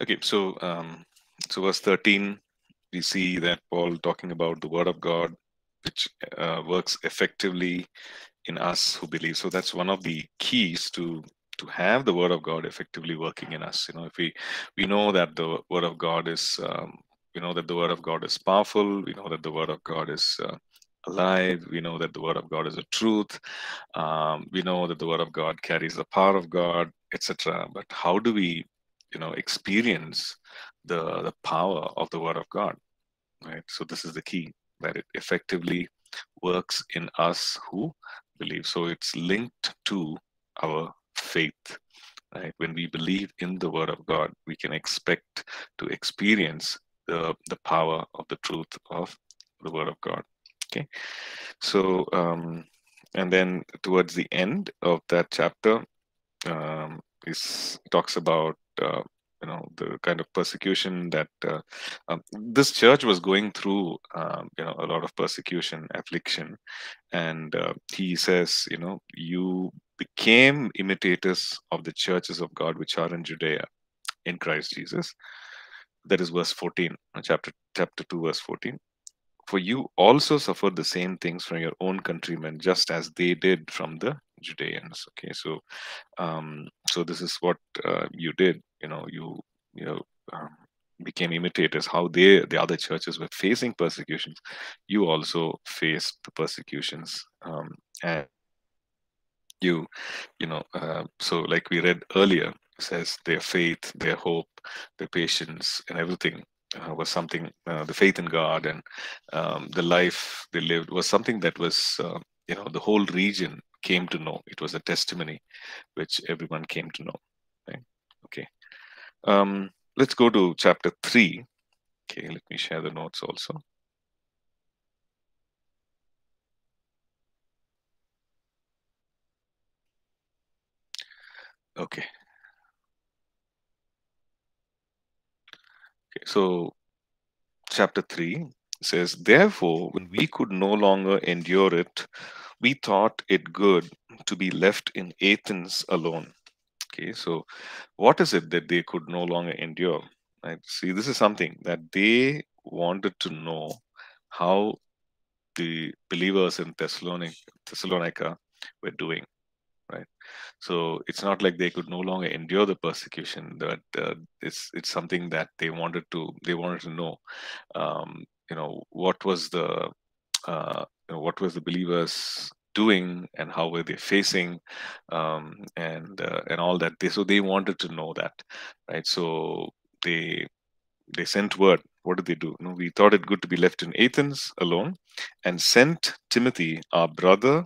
Okay, so verse 13, we see that Paul talking about the word of God, which works effectively in us who believe. So that's one of the keys to have the word of God effectively working in us. You know, if we know that the word of God is, we know that the word of God is powerful. We know that the word of God is alive. We know that the word of God is a truth. We know that the word of God carries the power of God, etc. But how do we, you know, experience the power of the word of God, right? So this is the key, that it effectively works in us who believe. So it's linked to our faith, right? When we believe in the word of God, we can expect to experience the power of the truth of the word of God. Okay, so and then towards the end of that chapter, talks about you know, the kind of persecution that this church was going through. You know, a lot of persecution, affliction, and he says, you know, you became imitators of the churches of God which are in Judea, in Christ Jesus. That is verse 14, chapter 2, verse 14. For you also suffered the same things from your own countrymen, just as they did from the Judeans. Okay, so so this is what you did. You know, you became imitators. How the other churches were facing persecutions, you also faced the persecutions, and you know. So, like we read earlier, it says their faith, their hope, their patience, and everything was something. The faith in God and the life they lived was something that was, you know, the whole region came to know. It was a testimony which everyone came to know. Right? Okay, let's go to chapter 3. Okay, let me share the notes also. Okay. Okay, so chapter 3 says, therefore, when we could no longer endure it, we thought it good to be left in Athens alone. Okay, so what is it that they could no longer endure? Right? See, this is something that they wanted to know, how the believers in Thessalonica were doing, right? So it's not like they could no longer endure the persecution, but it's something that they wanted to know, you know, what was the believers doing and how were they facing, and all that. So they wanted to know that, right? So they sent word. What did they do? You know, we thought it good to be left in Athens alone, and sent Timothy, our brother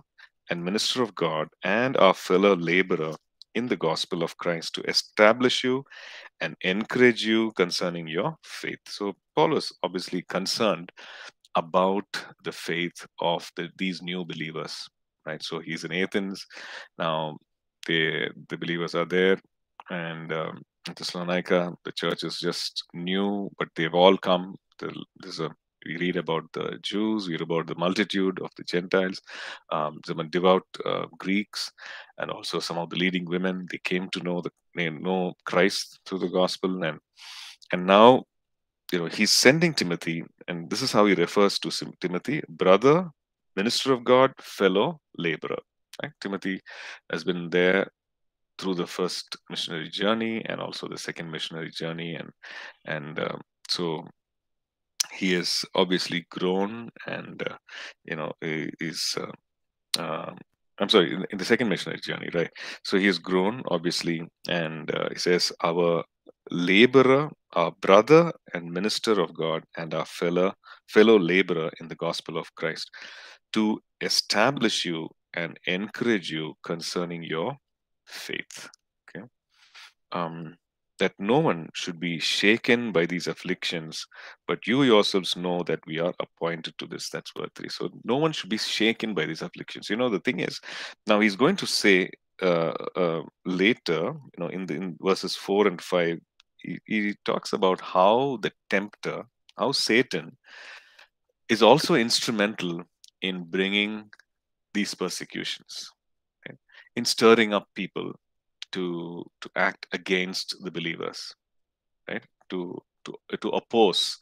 and minister of God, and our fellow laborer in the gospel of Christ, to establish you and encourage you concerning your faith. So Paul was obviously concerned about the faith of these new believers, right? So he's in Athens now. The believers are there, and Thessalonica, the church is just new, but they've all come. We read about the Jews, we read about the multitude of the Gentiles, some devout Greeks, and also some of the leading women. They came to know know Christ through the gospel, and now, you know, he's sending Timothy, and this is how he refers to Timothy: brother, minister of God, fellow laborer. Right? Timothy has been there through the first missionary journey and also the second missionary journey, and so he has obviously grown, and you know, is I'm sorry, in the second missionary journey, right? So he has grown obviously, and he says our laborer, our brother and minister of God, and our fellow laborer in the gospel of Christ, to establish you and encourage you concerning your faith. Okay, that no one should be shaken by these afflictions, but you yourselves know that we are appointed to this. That's verse 3. So no one should be shaken by these afflictions. You know, the thing is, now he's going to say later, you know, in verses 4 and 5, he talks about how the tempter, how Satan is also instrumental in bringing these persecutions, okay, in stirring up people to act against the believers, right? To oppose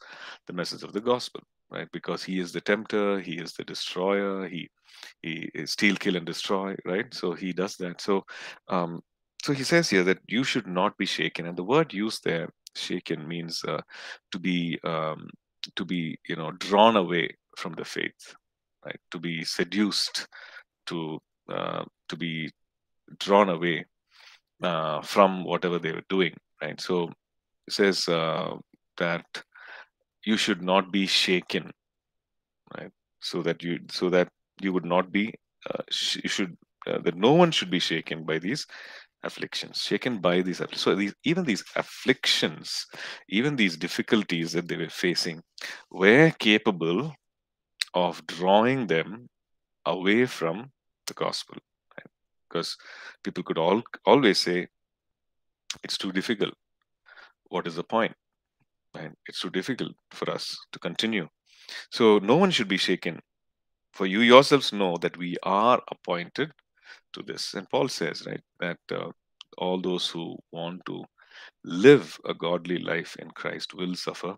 the message of the gospel, right? Because he is the tempter, he is the destroyer, he is steal, kill, and destroy, right? So he does that. So so he says here that you should not be shaken, and the word used there, shaken, means to be drawn away from the faith, right? To be seduced, to be drawn away from whatever they were doing, right? So it says that you should not be shaken, right? So that you would not be that no one should be shaken by these afflictions, So even these afflictions, even these difficulties that they were facing, were capable of drawing them away from the gospel, right? Because people could always say, it's too difficult. What is the point? Right? It's too difficult for us to continue. So no one should be shaken, for you yourselves know that we are appointed to this. And Paul says, right, that all those who want to live a godly life in Christ will suffer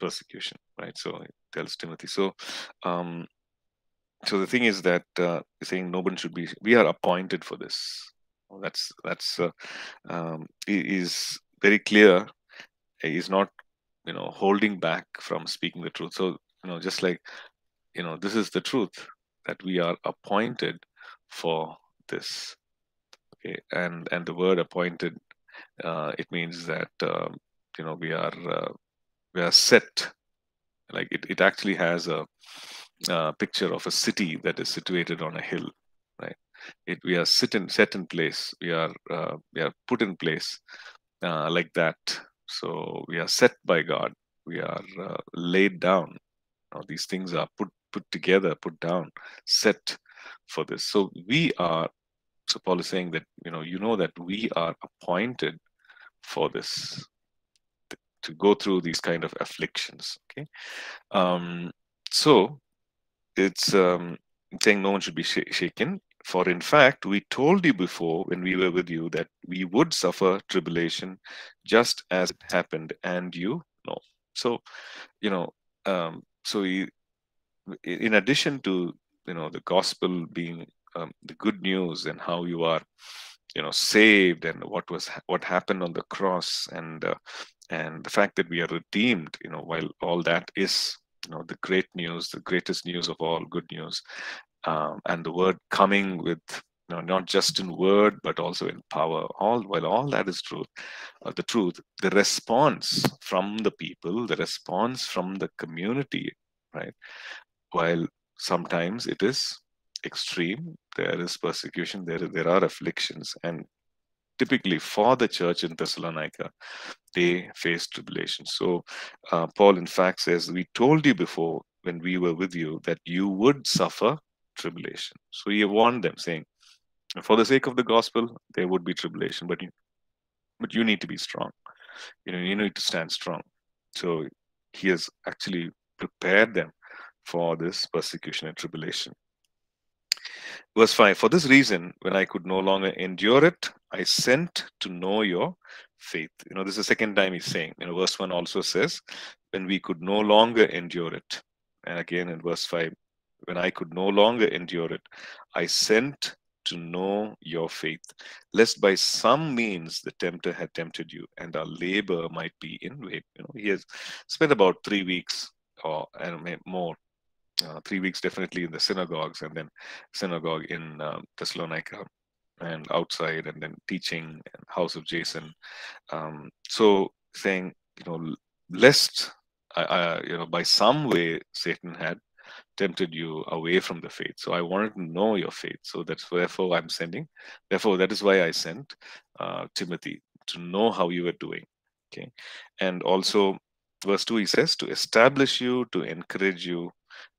persecution, right? So he tells Timothy. So so the thing is that saying no one should be, we are appointed for this. Well, is very clear. He's not holding back from speaking the truth. So just like this is the truth, that we are appointed for this, okay? And the word appointed, it means that we are set, like it actually has a picture of a city that is situated on a hill, right? We are set in place, we are put in place like that. So we are set by God, we are laid down. Now these things are put together, put down, set for this. So we are, so Paul is saying that that we are appointed for this, to go through these kind of afflictions, okay? So it's saying no one should be shaken, for in fact we told you before when we were with you that we would suffer tribulation, just as it happened, and you know. So so in addition to the gospel being the good news, and how you are saved, and what happened on the cross, and the fact that we are redeemed, while all that is the great news, the greatest news of all good news, and the word coming with not just in word but also in power, while all that is truth, the truth, the response from the people, the response from the community, right? While sometimes it is extreme, there is persecution, there are afflictions, and typically for the church in Thessalonica, they face tribulation. So Paul in fact says, we told you before when we were with you that you would suffer tribulation. So he warned them, saying for the sake of the gospel there would be tribulation, but you need to be strong, you need to stand strong. So he has actually prepared them for this persecution and tribulation. Verse 5, for this reason, when I could no longer endure it, I sent to know your faith. This is the second time he's saying, verse 1 also says, when we could no longer endure it. And again in verse 5, when I could no longer endure it, I sent to know your faith, lest by some means the tempter had tempted you, and our labor might be in vain. He has spent about 3 weeks and more, 3 weeks definitely in the synagogues, and then synagogue in Thessalonica, and outside, and then teaching, and house of Jason. So saying, lest by some way Satan had tempted you away from the faith. So I wanted to know your faith. So that's therefore I'm sending. Therefore that is why I sent Timothy, to know how you were doing. Okay, and also verse 2 he says, to establish you, to encourage you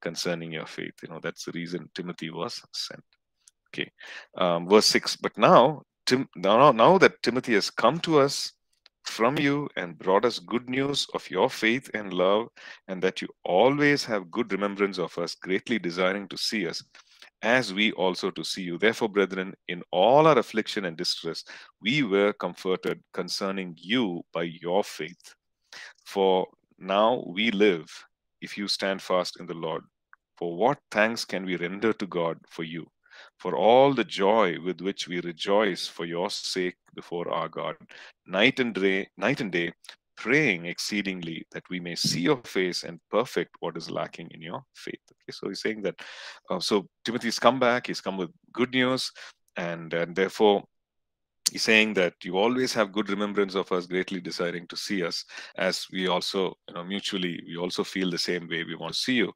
concerning your faith. That's the reason Timothy was sent. Okay, verse 6. But now that Timothy has come to us from you and brought us good news of your faith and love, and that you always have good remembrance of us, greatly desiring to see us, as we also to see you. Therefore, brethren, in all our affliction and distress, we were comforted concerning you by your faith. For now we live, if you stand fast in the Lord. For what thanks can we render to God for you, for all the joy with which we rejoice for your sake before our God, night and day, praying exceedingly that we may see your face and perfect what is lacking in your faith. Okay, so he's saying that, so Timothy's come back, he's come with good news, and therefore he's saying that you always have good remembrance of us, greatly desiring to see us, as we also, mutually, we also feel the same way, we want to see you.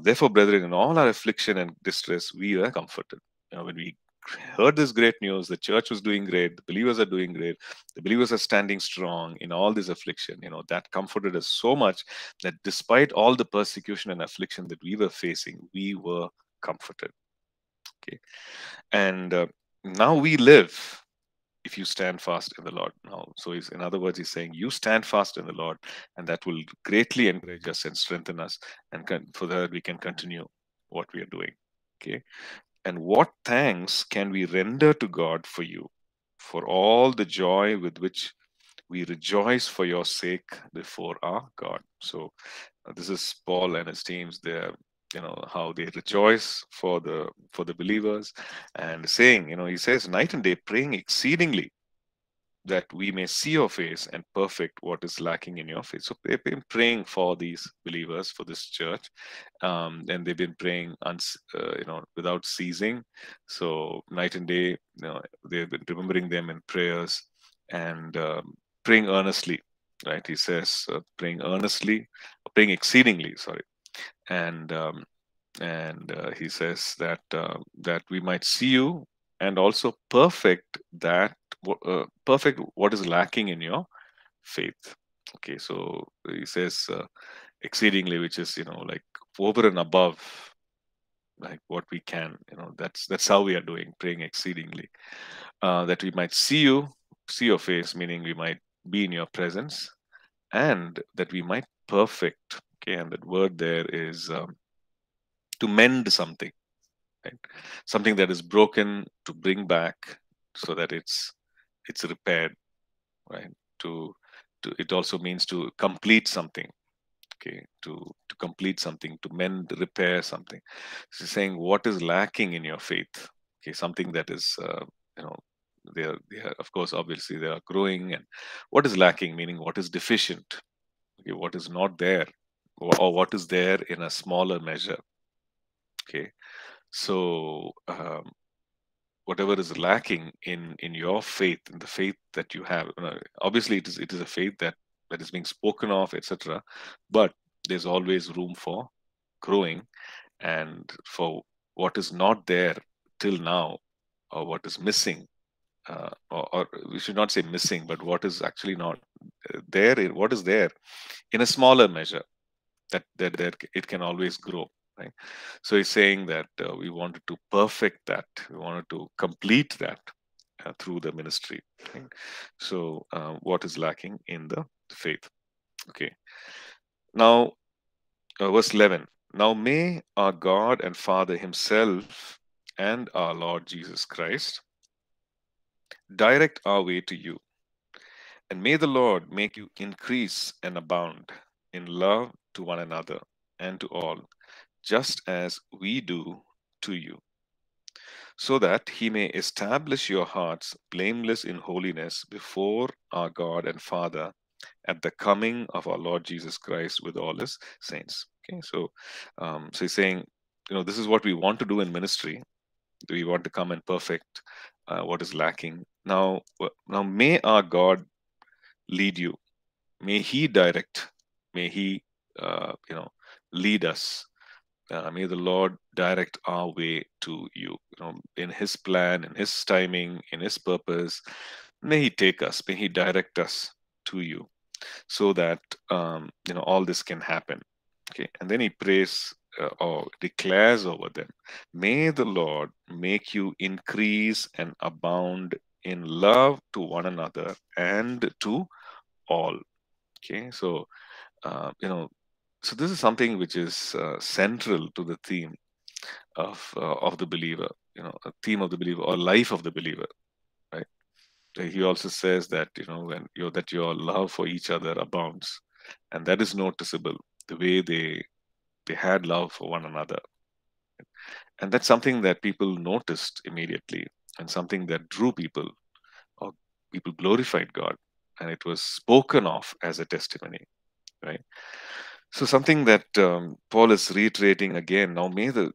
Therefore, brethren, in all our affliction and distress, we are comforted. When we heard this great news, the church was doing great, the believers are doing great, the believers are standing strong in all this affliction, that comforted us so much that despite all the persecution and affliction that we were facing, we were comforted. Okay, and now we live, if you stand fast in the Lord. Now, so in other words, he's saying you stand fast in the Lord, and that will greatly encourage us and strengthen us, and for that we can continue what we are doing. Okay, and what thanks can we render to God for you, for all the joy with which we rejoice for your sake before our God. So this is Paul and his teams there. How they rejoice for the believers, and saying, he says, night and day praying exceedingly that we may see your face and perfect what is lacking in your faith. So they've been praying for these believers, for this church, and they've been praying without ceasing. So night and day, they've been remembering them in prayers and praying earnestly, right? He says, praying exceedingly, sorry. And he says that that we might see you and also perfect what is lacking in your faith. Okay, so he says exceedingly, which is like over and above, like what we can. That's how we are doing, praying exceedingly, that we might see your face, meaning we might be in your presence, and that we might perfect. Okay, and that word there is to mend something, right? Something that is broken, to bring back so that it's repaired, right? It also means to complete something. Okay, to complete something, to mend, repair something. So saying what is lacking in your faith. Okay, something that is they are of course, obviously they are growing, and what is lacking, meaning what is deficient, okay, what is not there, or what is there in a smaller measure. Okay, so whatever is lacking in your faith, in the faith that you have, obviously it is a faith that is being spoken of, etc., but there's always room for growing, and for what is not there till now, or what is missing, or we should not say missing, but what is actually not there, what is there in a smaller measure, that it can always grow, right? So he's saying that we wanted to perfect that, we wanted to complete that through the ministry, right? So what is lacking in the faith. Okay, now verse 11, now may our God and Father himself and our Lord Jesus Christ direct our way to you, and may the Lord make you increase and abound in love to one another and to all, just as we do to you, so that he may establish your hearts blameless in holiness before our God and Father at the coming of our Lord Jesus Christ with all his saints. Okay, so so he's saying, this is what we want to do in ministry. We want to come and perfect what is lacking. Now may our God lead you, may he direct, may he lead us, may the Lord direct our way to you, in his plan, in his timing, in his purpose. May he take us, may he direct us to you, so that all this can happen. Okay, and then he prays or declares over them, may the Lord make you increase and abound in love to one another and to all. Okay, so so this is something which is central to the theme of the believer, a theme of the believer, or life of the believer, right? he also says that, that your love for each other abounds. And that is noticeable, the way they had love for one another. And that's something that people noticed immediately, and something that drew people, or people glorified God, and it was spoken of as a testimony, right? So something that Paul is reiterating again, now may the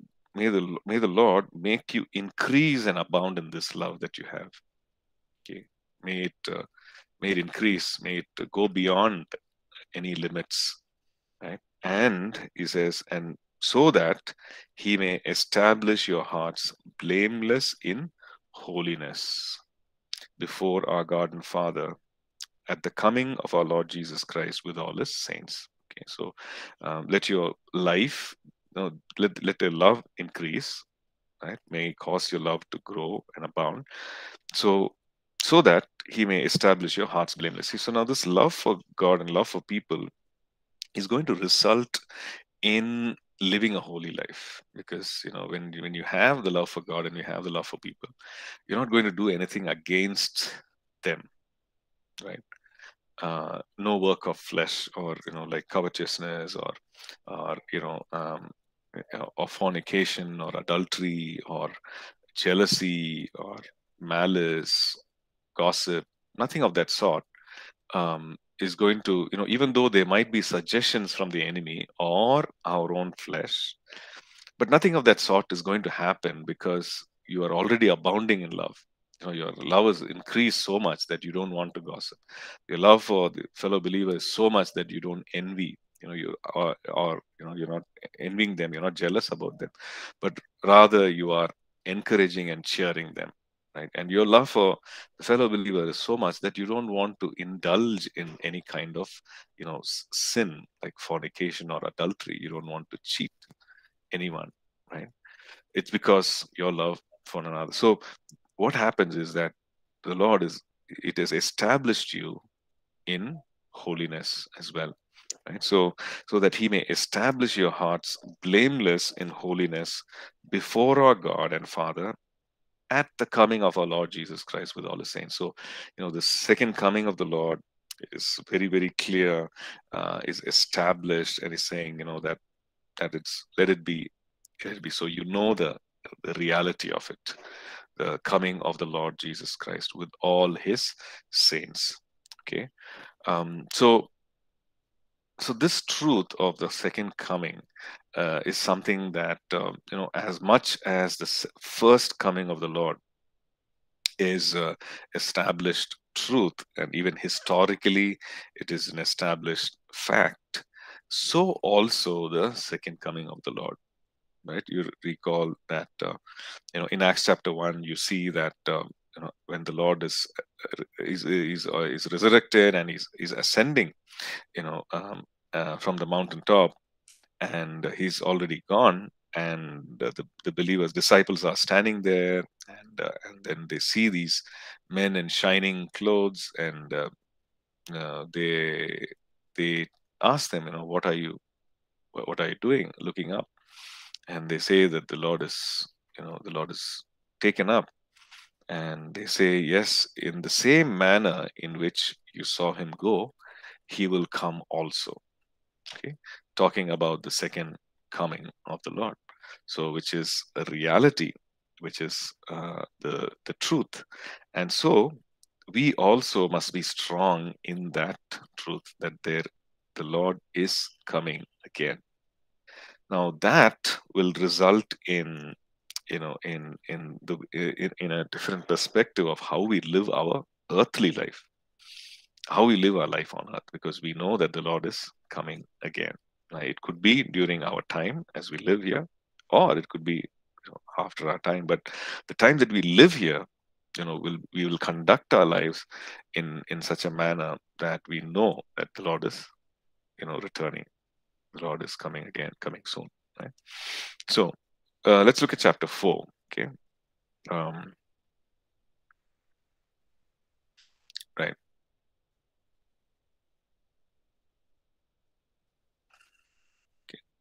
Lord make you increase and abound in this love that you have. Okay, may it increase, may it go beyond any limits, right? And he says, and so that he may establish your hearts blameless in holiness before our God and Father at the coming of our Lord Jesus Christ with all his saints. Okay, so let your life, let your love increase, right? May cause your love to grow and abound, so that he may establish your hearts blameless. So now this love for God and love for people is going to result in living a holy life, because when you have the love for God and you have the love for people, you're not going to do anything against them, right? No work of flesh, or like covetousness, or or fornication, or adultery, or jealousy, or malice, gossip, nothing of that sort. Is going to, even though there might be suggestions from the enemy or our own flesh, but nothing of that sort is going to happen, because you are already abounding in love. Your love has increased so much that you don't want to gossip. Your love for the fellow believer is so much that you don't envy. You're not envying them. You're not jealous about them, but rather you are encouraging and cheering them. Right? And your love for the fellow believer is so much that you don't want to indulge in any kind of, sin, like fornication or adultery. You don't want to cheat anyone, right? It's because your love for one another. So what happens is that the Lord has established you in holiness as well, right? So that he may establish your hearts blameless in holiness before our God and Father at the coming of our Lord Jesus Christ with all the saints. So, the second coming of the Lord is very, very clear, is established, and is saying, that it's, let it be. So the reality of it, the coming of the Lord Jesus Christ with all his saints. Okay, so this truth of the second coming is something that, as much as the first coming of the Lord is established truth, and even historically it is an established fact, so also the second coming of the Lord, right? You recall that, in Acts chapter 1, you see that, when the Lord is resurrected and is ascending, from the mountaintop, and he's already gone, and the believers, disciples, are standing there, and then they see these men in shining clothes, and they ask them, what are you doing, looking up? And they say that the Lord is taken up. And they say, yes, in the same manner in which you saw him go, he will come also. Okay, talking about the second coming of the Lord. So, which is a reality, which is the truth. And so, we also must be strong in that truth, that the Lord is coming again. Now, that will result in a different perspective of how we live our earthly life, how we live our life on earth, because we know that the Lord is coming again. Now, it could be during our time as we live here, or it could be after our time. But the time that we live here, we will conduct our lives in such a manner that we know that the Lord is, returning. The Lord is coming again, coming soon. Right? So. Let's look at chapter 4. Okay, right.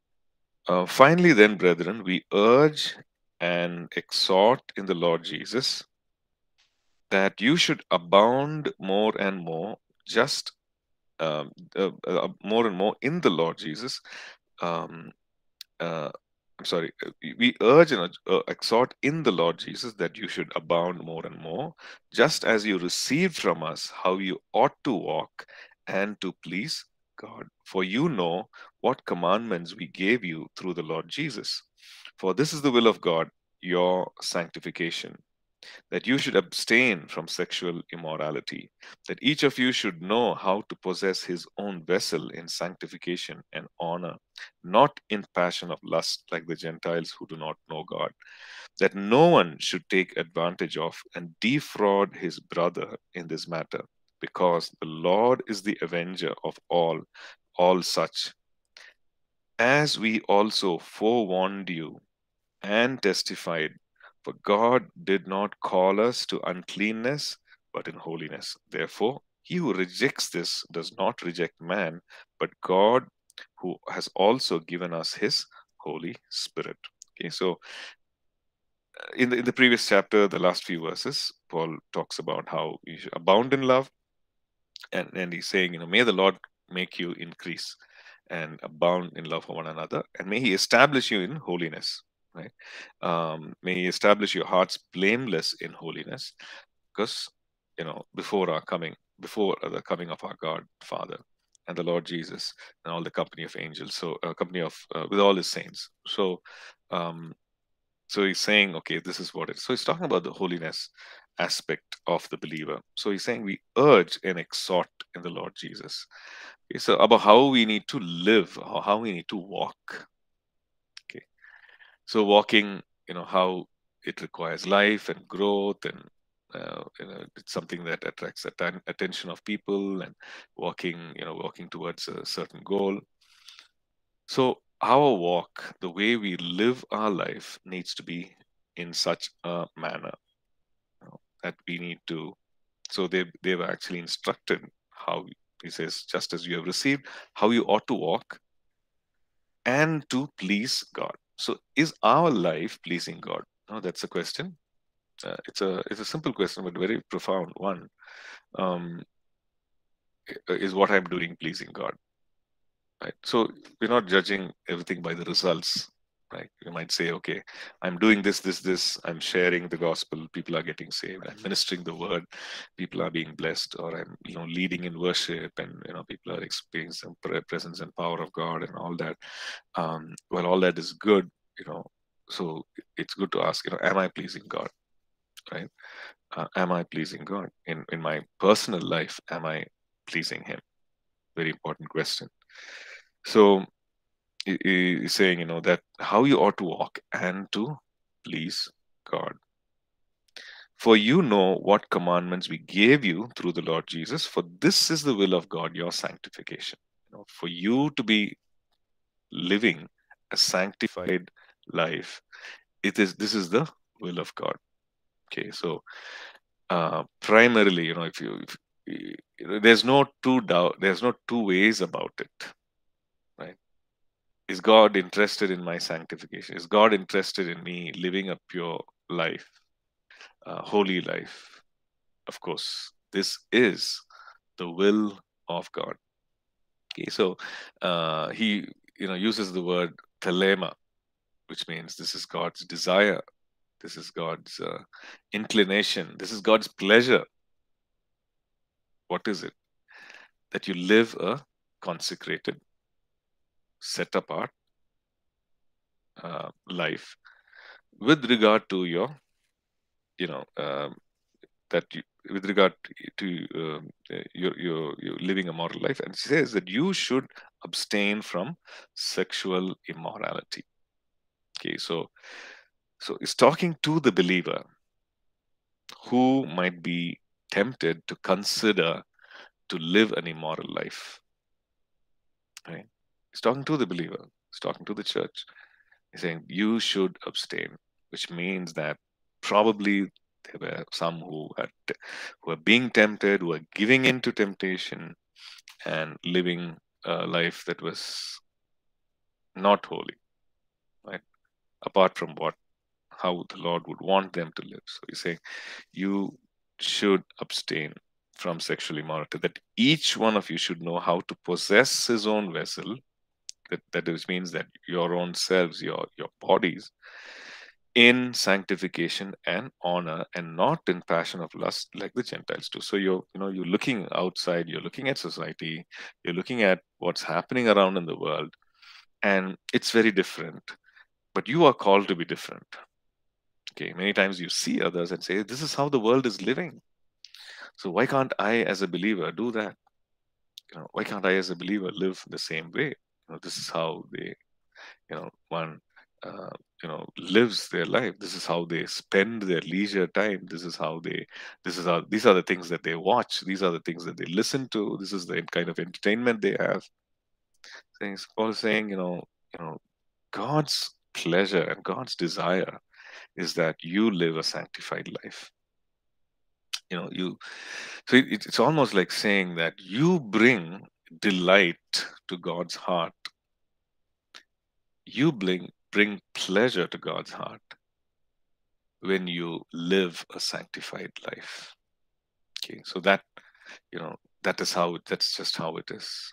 Okay. Finally, then, brethren, we urge and exhort in the Lord Jesus that you should abound more and more, just more and more in the Lord Jesus. We urge and exhort in the Lord Jesus that you should abound more and more, just as you received from us how you ought to walk and to please God. For you know what commandments we gave you through the Lord Jesus. For this is the will of God, your sanctification, that you should abstain from sexual immorality, that each of you should know how to possess his own vessel in sanctification and honor, not in passion of lust like the Gentiles who do not know God, that no one should take advantage of and defraud his brother in this matter, because the Lord is the avenger of all such. As we also forewarned you and testified, for God did not call us to uncleanness, but in holiness. Therefore, he who rejects this does not reject man, but God, who has also given us his Holy Spirit. Okay, so in the previous chapter, the last few verses, Paul talks about how you should abound in love. And he's saying, may the Lord make you increase and abound in love for one another. And may he establish you in holiness. Right? May he establish your hearts blameless in holiness, because before the coming of our God Father and the Lord Jesus and all the company of angels, so with all his saints. So so he's saying, okay, this is what it is. So he's talking about the holiness aspect of the believer. So he's saying we urge and exhort in the Lord Jesus. Okay, so about how we need to live, or how we need to walk. So walking, how it requires life and growth, and it's something that attracts attention of people, and walking, walking towards a certain goal. So our walk, the way we live our life, needs to be in such a manner that we need to. So they were actually instructed how, he says, just as you have received, how you ought to walk and to please God. So is our life pleasing God? No, that's a question. It's a simple question, but very profound one. Is what I'm doing pleasing God? Right. So we're not judging everything by the results. Right. You might say, okay, I'm doing this, this, this. I'm sharing the gospel. People are getting saved. I'm ministering the word. People are being blessed. Or I'm, leading in worship, and people are experiencing the presence and power of God and all that. Well, all that is good, So it's good to ask, am I pleasing God? Right? Am I pleasing God in my personal life? Am I pleasing Him? Very important question. So he's saying, that how you ought to walk and to please God. For you know what commandments we gave you through the Lord Jesus, for this is the will of God, your sanctification. For you to be living a sanctified life, this is the will of God. Okay, so primarily, if there's no two doubt, there's no two ways about it. Is God interested in my sanctification? Is God interested in me living a pure life, holy life? Of course, this is the will of God. Okay, so he, uses the word thelema, which means this is God's desire, this is God's inclination, this is God's pleasure. What is it? That you live a consecrated life, set apart life with regard to your, with regard to your living a moral life. And she says that you should abstain from sexual immorality. Okay, so it's talking to the believer who might be tempted to consider to live an immoral life. Right? He's talking to the believer. He's talking to the church. He's saying, you should abstain, which means that probably there were some who are being tempted, who are giving in to temptation and living a life that was not holy, right? Apart from how the Lord would want them to live. So he's saying, you should abstain from sexual immorality, that each one of you should know how to possess his own vessel, that means that your own selves, your bodies, in sanctification and honor, and not in passion of lust like the Gentiles do. So you're looking outside, you're looking at society, you're looking at what's happening around in the world, and it's very different. But you are called to be different. Okay, many times you see others and say, this is how the world is living. So why can't I as a believer do that? You know, why can't I as a believer live the same way? You know, this is how they, one lives their life. This is how they spend their leisure time. These are the things that they watch. These are the things that they listen to. This is the kind of entertainment they have. Things Paul is saying, God's pleasure and God's desire is that you live a sanctified life. So it's almost like saying that you bring delight to God's heart. You bring pleasure to God's heart when you live a sanctified life. Okay, so that's just how it is.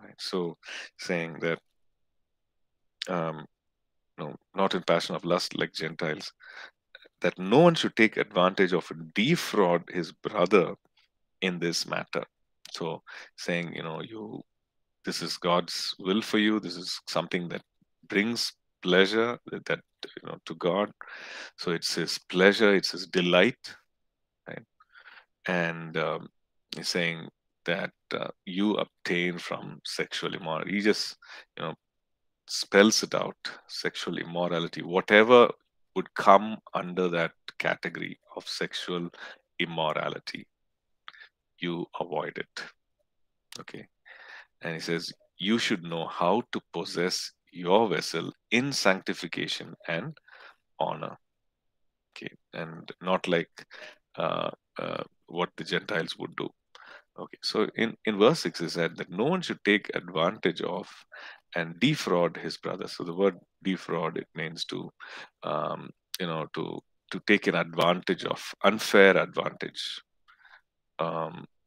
Right? So saying that, not in passion of lust like Gentiles, that no one should take advantage of and defraud his brother in this matter. So saying, this is God's will for you. This is something that brings pleasure to God. So it's his pleasure, it's his delight, right? And he's saying that you obtain from sexual immorality. He just spells it out, sexual immorality, whatever would come under that category of sexual immorality, you avoid it. Okay, and he says you should know how to possess your vessel in sanctification and honor. Okay, and not like what the Gentiles would do. Okay, so in verse 6 it said that no one should take advantage of and defraud his brother. So the word defraud, it means to take an advantage of, unfair advantage.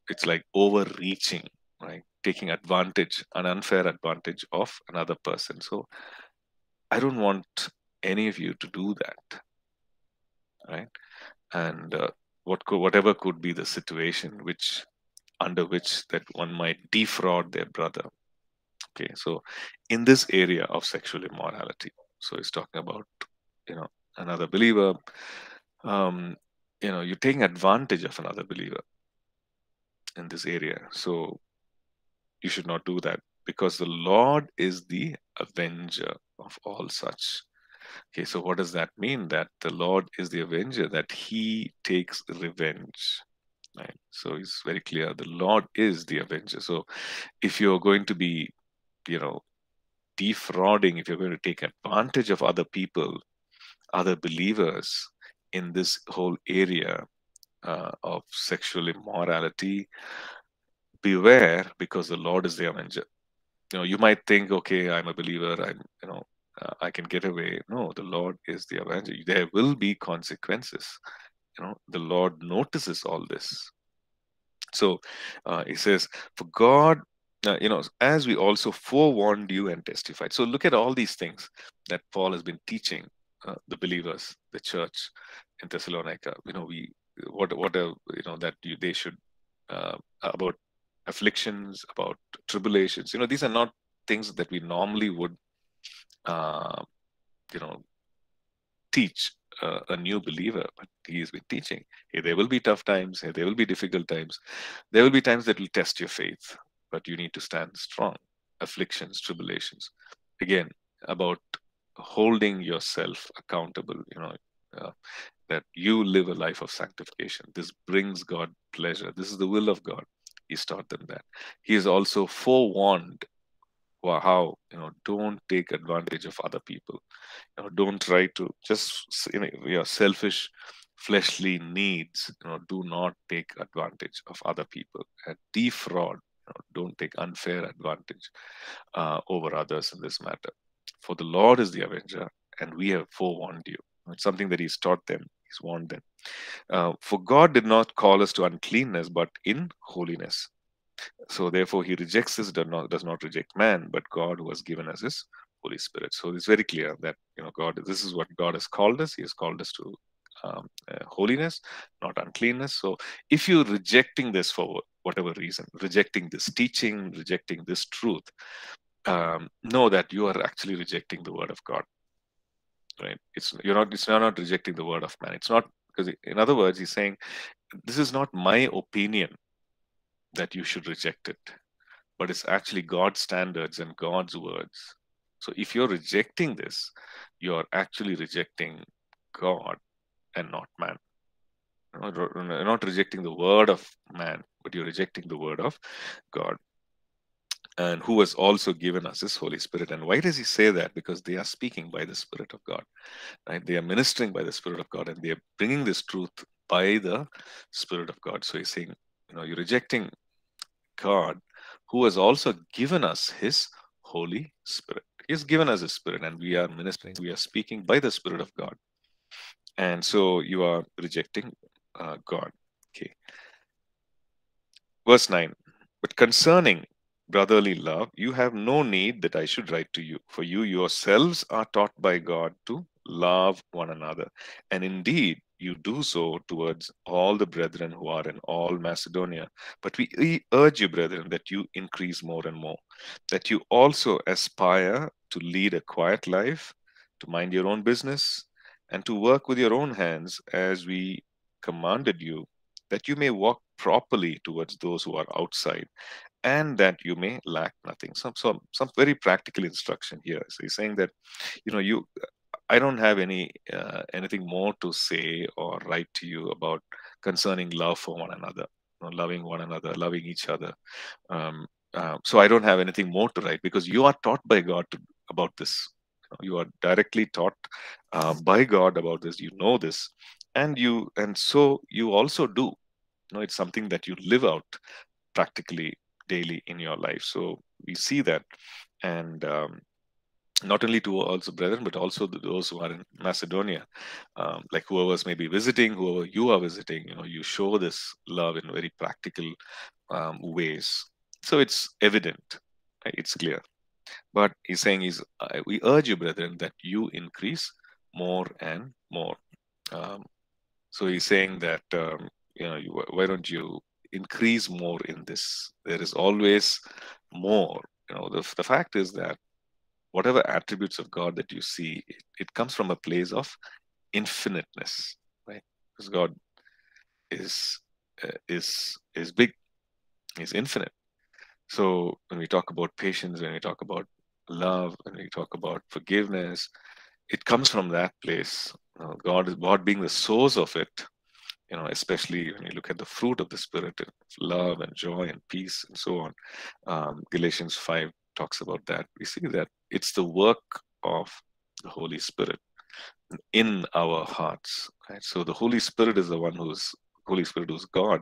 It's like overreaching, right? Taking advantage, an unfair advantage of another person. So I don't want any of you to do that, right? And whatever could be the situation under which that one might defraud their brother. Okay, so in this area of sexual immorality, so he's talking about, another believer, you're taking advantage of another believer in this area. So you should not do that, because the Lord is the avenger of all such. Okay, so what does that mean? That the Lord is the avenger, that he takes revenge. Right? So it's very clear, the Lord is the avenger. So if you're going to be, defrauding, if you're going to take advantage of other people, other believers in this whole area of sexual immorality, beware, because the Lord is the avenger. You might think, okay, I'm a believer, I can get away. No, the Lord is the avenger. There will be consequences. The Lord notices all this. So he says, for God, as we also forewarned you and testified. So look at all these things that Paul has been teaching the believers, the church in Thessalonica. They should about afflictions, about tribulations. These are not things that we normally would, teach a new believer, but he has been teaching. Hey, there will be tough times. Hey, there will be difficult times. There will be times that will test your faith, but you need to stand strong. Afflictions, tribulations. Again, about holding yourself accountable, that you live a life of sanctification. This brings God pleasure. This is the will of God. He's taught them that. He is also forewarned. How, don't take advantage of other people. Don't try to just, your selfish, fleshly needs, do not take advantage of other people. And defraud, don't take unfair advantage over others in this matter. For the Lord is the avenger, and we have forewarned you. It's something that he's taught them. He's warned them. For God did not call us to uncleanness, but in holiness. So therefore he rejects this, does not reject man, but God who has given us his Holy Spirit. So it's very clear that, you know, God, this is what God has called us. He has called us to holiness, not uncleanness. So if you're rejecting this for whatever reason, rejecting this teaching, rejecting this truth, know that you are actually rejecting the word of God, right? You're not rejecting the word of man. It's not, because in other words, he's saying, this is not my opinion that you should reject it, but it's actually God's standards and God's words. So if you're rejecting this, you're actually rejecting God and not man. You're not rejecting the word of man, but you're rejecting the word of God, and who has also given us his Holy Spirit. And why does he say that? Because they are speaking by the Spirit of God, right? They are ministering by the Spirit of God, and they are bringing this truth by the Spirit of God. So he's saying, you know, you're rejecting God, who has also given us his Holy Spirit. He has given us his Spirit, and we are ministering. We are speaking by the Spirit of God. And so you are rejecting God. Okay. Verse 9. But concerning brotherly love, you have no need that I should write to you, for you yourselves are taught by God to love one another. And indeed, you do so towards all the brethren who are in all Macedonia. But we urge you, brethren, that you increase more and more, that you also aspire to lead a quiet life, to mind your own business, and to work with your own hands as we commanded you, that you may walk properly towards those who are outside, and that you may lack nothing. Some very practical instruction here. So he's saying that, you know, I don't have anything more to say or write to you about concerning love for one another, you know, loving one another, loving each other. So I don't have anything more to write, because you are taught by God about this. You are directly taught by God about this. You know this, and so you also do. You know, it's something that you live out practically daily in your life. So we see that, and not only to also brethren, but also those who are in Macedonia, like whoever's maybe visiting, whoever you are visiting, you know, you show this love in very practical ways. So it's evident, right? It's clear. But he's saying, we urge you, brethren, that you increase more and more. So he's saying that, you know, why don't you increase more in this? There is always more. You know, the fact is that whatever attributes of God that you see, it comes from a place of infiniteness, right? Because God is big, is infinite. So when we talk about patience, when we talk about love, when we talk about forgiveness, it comes from that place. You know, God being the source of it, you know, especially when you look at the fruit of the Spirit, love and joy and peace and so on. Galatians 5 talks about that. We see that it's the work of the Holy Spirit in our hearts, right? So the Holy Spirit is the one who's Holy Spirit, who's God,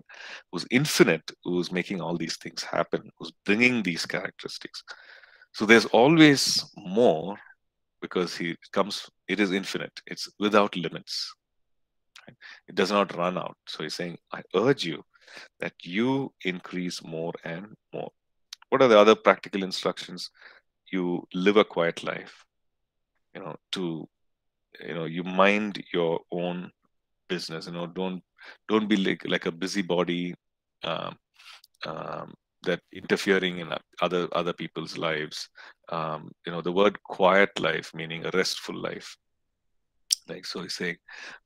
who's infinite, who's making all these things happen, who's bringing these characteristics. So there's always more, because it is infinite. It's without limits. It does not run out. So he's saying, I urge you that you increase more and more. What are the other practical instructions? You live a quiet life, you know, you mind your own business, you know, don't be like a busybody that interfering in other people's lives. You know, the word quiet life meaning a restful life. Like, so he's saying,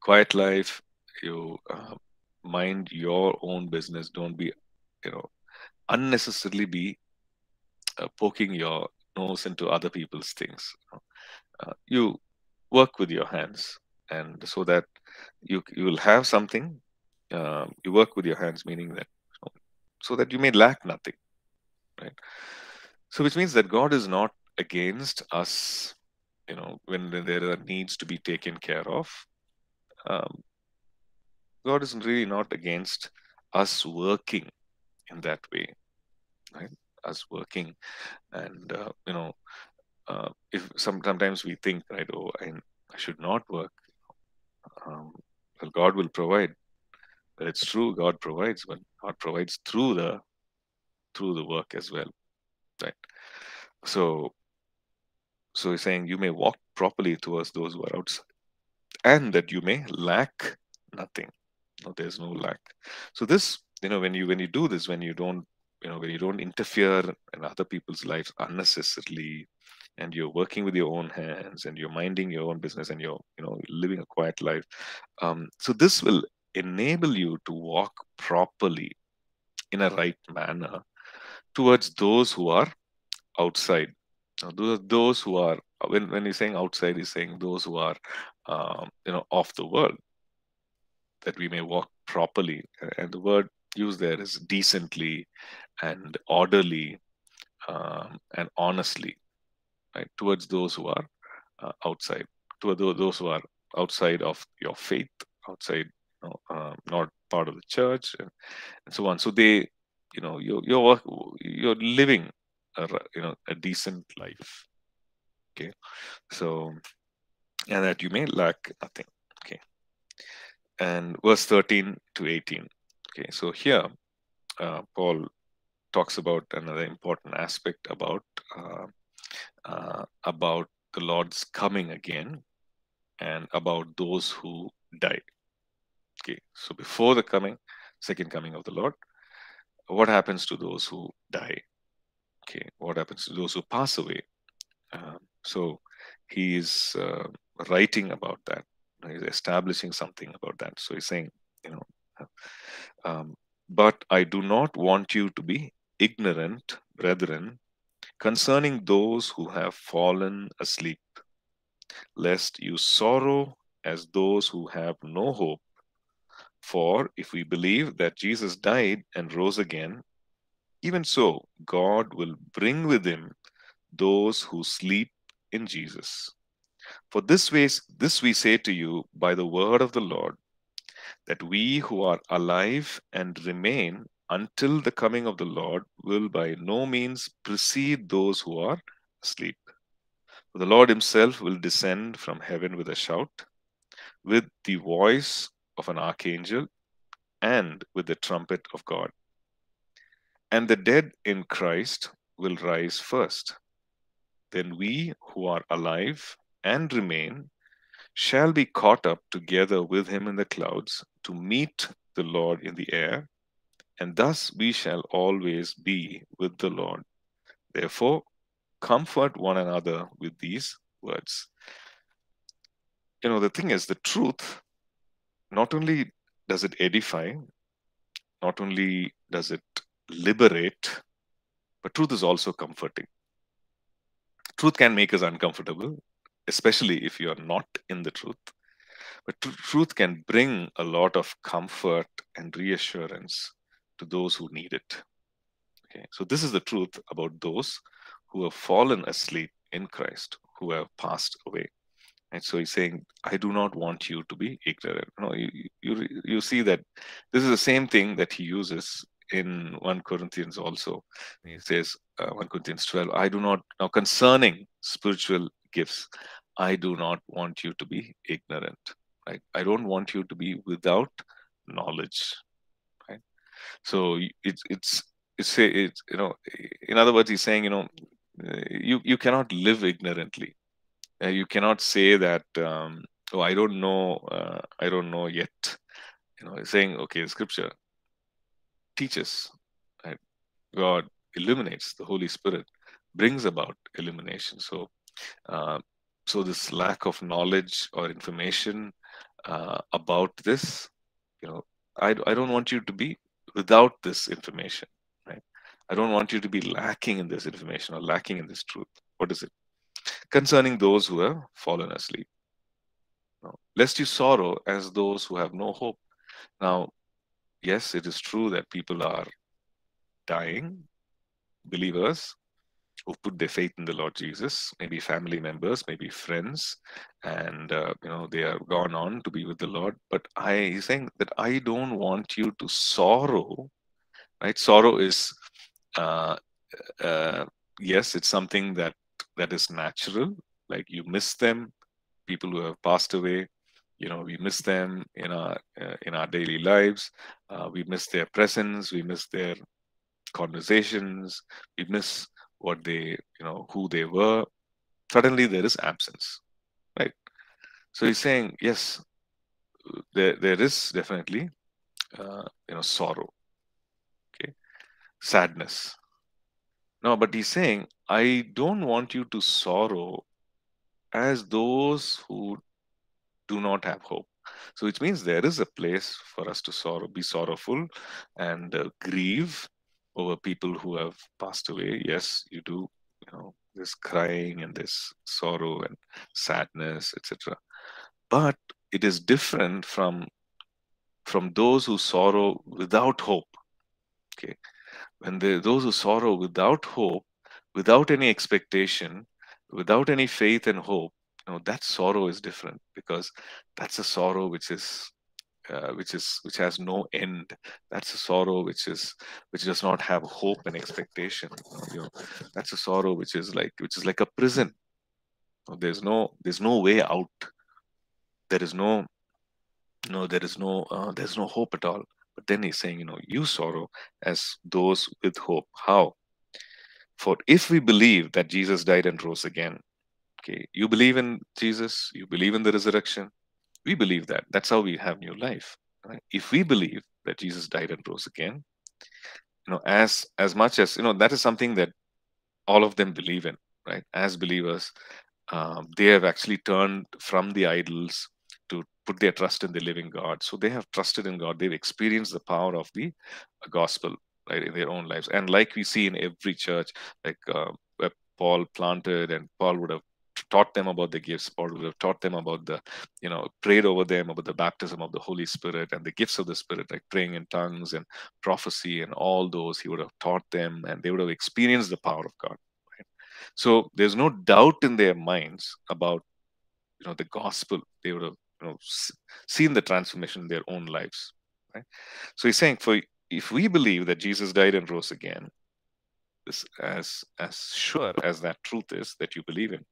quiet life, you mind your own business. Don't be, you know, unnecessarily be poking your nose into other people's things. You work with your hands, and so that you will have something. You work with your hands, meaning that, you know, so that you may lack nothing, right? So which means that God is not against us, you know, when there are needs to be taken care of. God is really not against us working in that way, right? Us working, and you know, sometimes we think, right, oh, I should not work. Well, God will provide. It's true, God provides, but God provides through the work as well, right? So he's saying you may walk properly towards those who are outside, and that you may lack nothing. No, there's no lack. So this, when you do this, when you don't interfere in other people's lives unnecessarily, and you're working with your own hands, and you're minding your own business, and you're living a quiet life. So this will enable you to walk properly in a right manner towards those who are outside. Now, those who are, when he's saying outside, he's saying those who are of the world, that we may walk properly. And the word used there is decently and orderly and honestly, right? Towards those who are outside, toward those who are outside of your faith, outside, not part of the church, and so on. So they, you're living a decent life, okay? So, and that you may lack nothing, okay? And verse 13 to 18, okay? So here, Paul talks about another important aspect about the Lord's coming again, and about those who die. Okay, so before the second coming of the Lord, what happens to those who die? Okay, what happens to those who pass away? So he is writing about that. He's establishing something about that. So he's saying, but I do not want you to be ignorant, brethren, concerning those who have fallen asleep, lest you sorrow as those who have no hope. For if we believe that Jesus died and rose again, even so, God will bring with him those who sleep in Jesus. For this we say to you by the word of the Lord, that we who are alive and remain until the coming of the Lord will by no means precede those who are asleep. For the Lord himself will descend from heaven with a shout, with the voice of an archangel, and with the trumpet of God. And the dead in Christ will rise first. Then we who are alive and remain shall be caught up together with him in the clouds to meet the Lord in the air, and thus we shall always be with the Lord. Therefore, comfort one another with these words. The thing is, the truth, not only does it edify, not only does it liberate, but truth is also comforting. Truth can make us uncomfortable, especially if you are not in the truth. But truth can bring a lot of comfort and reassurance to those who need it. Okay, so this is the truth about those who have fallen asleep in Christ, who have passed away. And so he's saying, I do not want you to be ignorant. No, you see that this is the same thing that he uses in 1 Corinthians also. He says, 1 Corinthians 12, now concerning spiritual gifts, I do not want you to be ignorant, right? I don't want you to be without knowledge, right? So in other words, he's saying, you cannot live ignorantly. You cannot say that, oh, I don't know yet. Saying, okay, Scripture teaches, right? God illuminates, the Holy Spirit brings about illumination. So, so this lack of knowledge or information about this, I don't want you to be without this information, right? I don't want you to be lacking in this information or lacking in this truth. What is it? Concerning those who have fallen asleep. No. Lest you sorrow as those who have no hope. Now, yes, it is true that people are dying, believers who put their faith in the Lord Jesus, maybe family members, maybe friends, and they are gone on to be with the Lord. But he's saying that I don't want you to sorrow, right? Sorrow is, yes, it's something that is natural, like you miss them, people who have passed away, we miss them in our daily lives. We miss their presence. We miss their conversations. We miss what they, who they were. Suddenly there is absence, right? So he's saying, yes, there is definitely, sorrow, okay, sadness. No, but he's saying, I don't want you to sorrow as those who do not have hope. So which means there is a place for us to sorrow, be sorrowful and grieve over people who have passed away. Yes, you do, this crying and this sorrow and sadness, etc. But it is different from those who sorrow without hope. Okay. When those who sorrow without hope, without any expectation, without any faith and hope, that sorrow is different, because that's a sorrow which has no end. That's a sorrow which does not have hope and expectation. That's a sorrow which is like a prison. There's no way out. There's no hope at all. But then he's saying, you sorrow as those with hope. How? For if we believe that Jesus died and rose again, okay, you believe in Jesus, you believe in the resurrection. We believe that. That's how we have new life. Right? If we believe that Jesus died and rose again, as much as, that is something that all of them believe in, right? As believers, they have actually turned from the idols to put their trust in the living God. So they have trusted in God. They've experienced the power of the gospel, right, in their own lives. And like we see in every church, like where Paul planted, and Paul would have taught them about the gifts. Paul would have taught them about the, prayed over them about the baptism of the Holy Spirit and the gifts of the Spirit, like praying in tongues and prophecy and all those. He would have taught them, and they would have experienced the power of God. Right? So there's no doubt in their minds about, the gospel. They would have seen the transformation in their own lives. Right? So he's saying, for if we believe that Jesus died and rose again, this, as sure as that truth is that you believe in,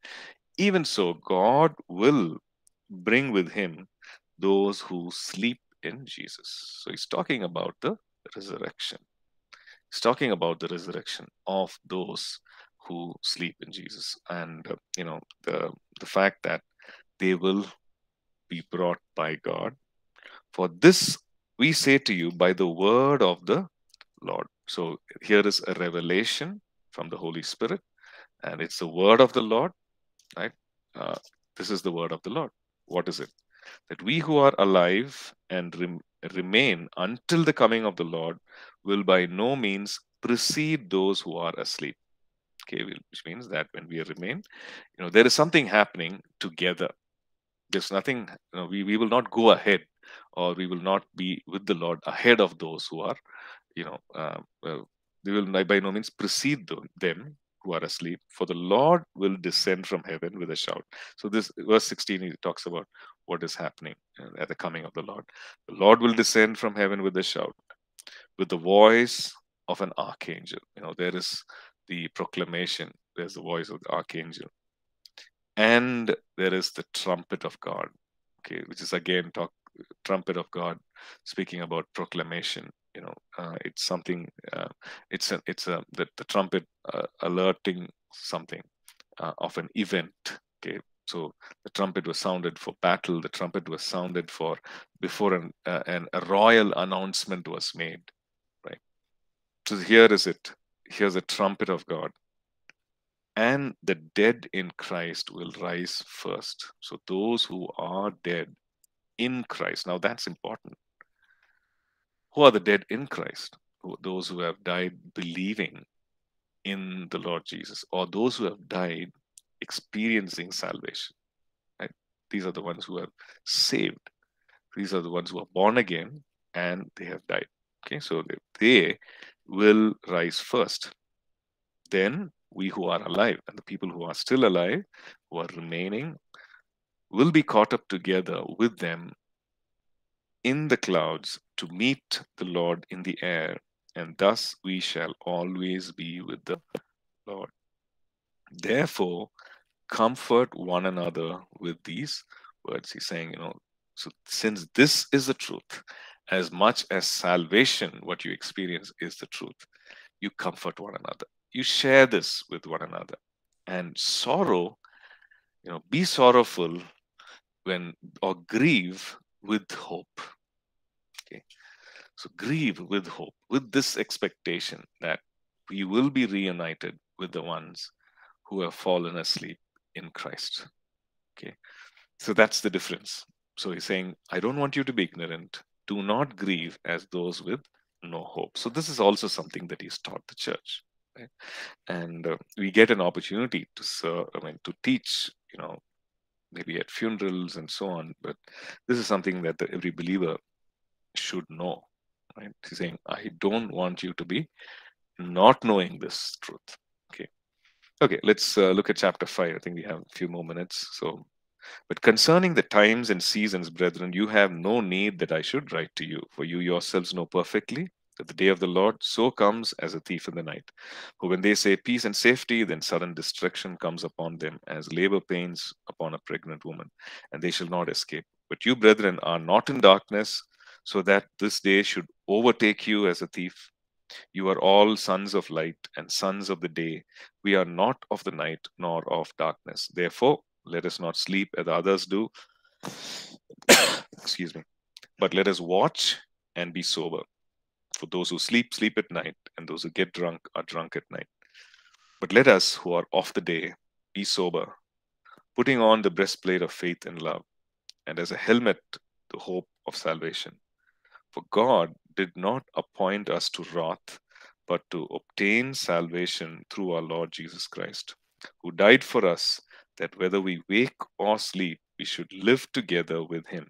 even so, God will bring with him those who sleep in Jesus. So he's talking about the resurrection. He's talking about the resurrection of those who sleep in Jesus. And, the fact that they will be brought by God. For this we say to you by the word of the Lord. So here is a revelation from the Holy Spirit, and it's the word of the Lord, right? This is the word of the Lord. What is it? That we who are alive and remain until the coming of the Lord will by no means precede those who are asleep. Okay, which means that when we remain, there is something happening together. There's nothing, we will not go ahead, or we will not be with the Lord ahead of those who are, they will by no means precede them who are asleep. For the Lord will descend from heaven with a shout. So this verse 16, he talks about what is happening at the coming of the Lord. The Lord will descend from heaven with a shout, with the voice of an archangel. There is the proclamation. There's the voice of the archangel. And there is the trumpet of God. Okay, which is again trumpet of God, speaking about proclamation. It's something. The trumpet alerting something of an event. Okay, so the trumpet was sounded for battle. The trumpet was sounded for before a royal announcement was made. Right. So here is it. Here's the trumpet of God. And the dead in Christ will rise first. So those who are dead in Christ. Now that's important. Who are the dead in Christ? Those who have died believing in the Lord Jesus, or those who have died experiencing salvation. Right? These are the ones who have saved. These are the ones who are born again and they have died. Okay, so they will rise first. Then we who are alive and the people who are still alive, who are remaining, will be caught up together with them in the clouds to meet the Lord in the air, and thus we shall always be with the Lord. Therefore, comfort one another with these words. He's saying, So since this is the truth, as much as salvation, what you experience is the truth, you comfort one another. You share this with one another. And sorrow, you know, be sorrowful when, or grieve with hope. Okay. So grieve with hope, with this expectation that we will be reunited with the ones who have fallen asleep in Christ. Okay. So that's the difference. So he's saying, I don't want you to be ignorant. Do not grieve as those with no hope. So this is also something that he's taught the church. Right? And we get an opportunity to serve, to teach, you know, maybe at funerals and so on. But this is something that every believer should know. Right? He's saying, I don't want you to be not knowing this truth. Okay. Okay, let's look at chapter 5. I think we have a few more minutes. So, but concerning the times and seasons, brethren, you have no need that I should write to you, for you yourselves know perfectly that the day of the Lord so comes as a thief in the night. For when they say peace and safety, then sudden destruction comes upon them as labor pains upon a pregnant woman, and they shall not escape. But you, brethren, are not in darkness, so that this day should overtake you as a thief. You are all sons of light and sons of the day. We are not of the night nor of darkness. Therefore, let us not sleep as others do, excuse me, but let us watch and be sober. For those who sleep, sleep at night, and those who get drunk are drunk at night. But let us who are of the day be sober, putting on the breastplate of faith and love, and as a helmet, the hope of salvation. For God did not appoint us to wrath, but to obtain salvation through our Lord Jesus Christ, who died for us, that whether we wake or sleep, we should live together with him.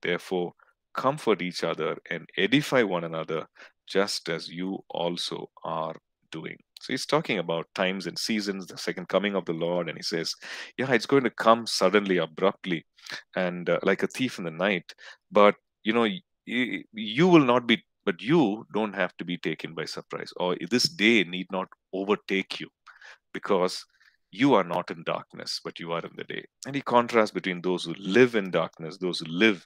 Therefore, comfort each other and edify one another, just as you also are doing. So he's talking about times and seasons, the second coming of the Lord. And he says, yeah, it's going to come suddenly, abruptly, and like a thief in the night. But, you know, you will not be, but you don't have to be taken by surprise, or this day need not overtake you, because you are not in darkness, but you are in the day. And he contrasts between those who live in darkness, those who live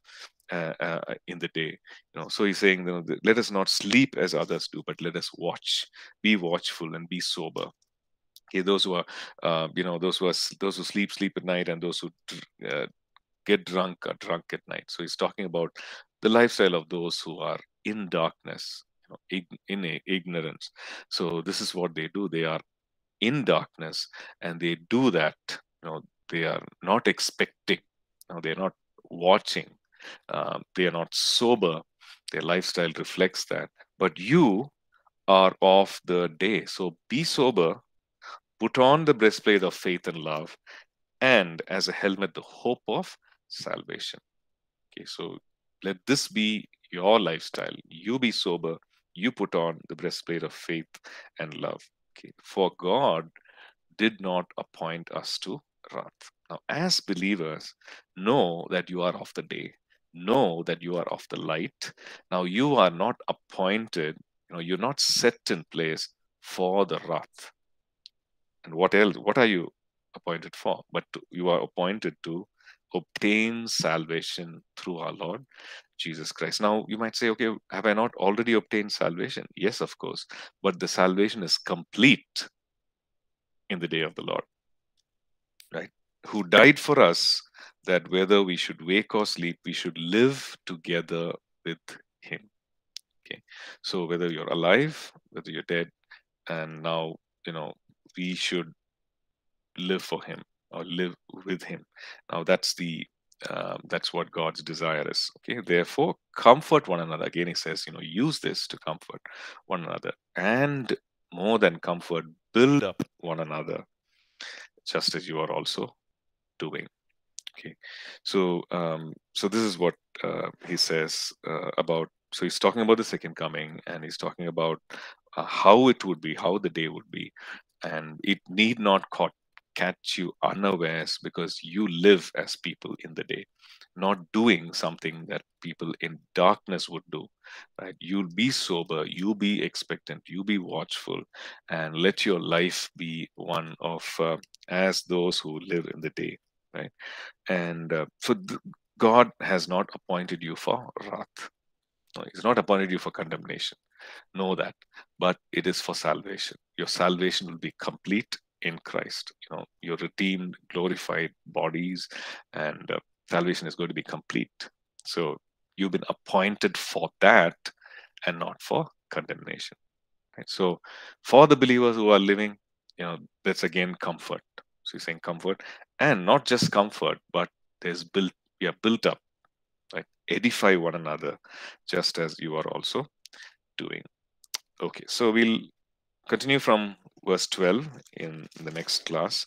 in the day. You know, so he's saying, you know, let us not sleep as others do, but let us watch, be watchful, and be sober. Okay, those who are, you know, those who sleep, sleep at night, and those who get drunk are drunk at night. So he's talking about the lifestyle of those who are in darkness, you know, in ignorance. So this is what they do. They are in darkness, and they do that, you know, they are not expecting, you know, they're not watching, they are not sober, their lifestyle reflects that. But you are of the day, so be sober, put on the breastplate of faith and love, and as a helmet, the hope of salvation. Okay, so let this be your lifestyle. You be sober, you put on the breastplate of faith and love. Okay. For God did not appoint us to wrath. Now, as believers, know that you are of the day. Know that you are of the light. Now, you are not appointed. You know, you're not set in place for the wrath. And what else? What are you appointed for? But you are appointed to obtain salvation through our Lord Jesus Christ. Now, you might say, okay, have I not already obtained salvation? Yes, of course. But the salvation is complete in the day of the Lord, right? Who died for us, that whether we should wake or sleep, we should live together with him. Okay. So whether you're alive, whether you're dead, and now, you know, we should live for him or live with him. Now, that's the that's what God's desire is. Okay, therefore, comfort one another. Again, he says, you know, use this to comfort one another, and more than comfort, build up one another, just as you are also doing. Okay, so so this is what he says about. So he's talking about the second coming, and he's talking about how it would be, how the day would be, and it need not catch you unawares, because you live as people in the day, not doing something that people in darkness would do. Right? You'll be sober, you be expectant, you be watchful, and let your life be one of as those who live in the day. Right? And so God has not appointed you for wrath. No, He's not appointed you for condemnation. Know that. But it is for salvation. Your salvation will be complete in Christ. You know, your redeemed, glorified bodies and salvation is going to be complete. So you've been appointed for that and not for condemnation. Right? So for the believers who are living, you know, that's again comfort. So he's saying comfort, and not just comfort, but there's built, we are built up, right? Edify one another, just as you are also doing. Okay, so we'll continue from verse 12 in the next class,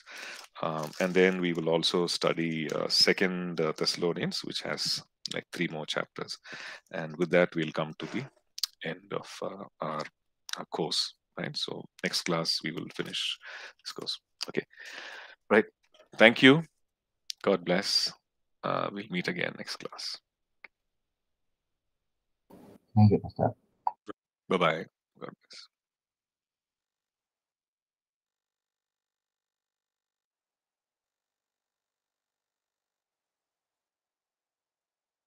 and then we will also study 2 Thessalonians, which has like 3 more chapters, and with that we'll come to the end of our course, right? So next class we will finish this course. Okay, right, thank you, God bless. We'll meet again next class. Thank you, Pastor. Bye-bye. God bless.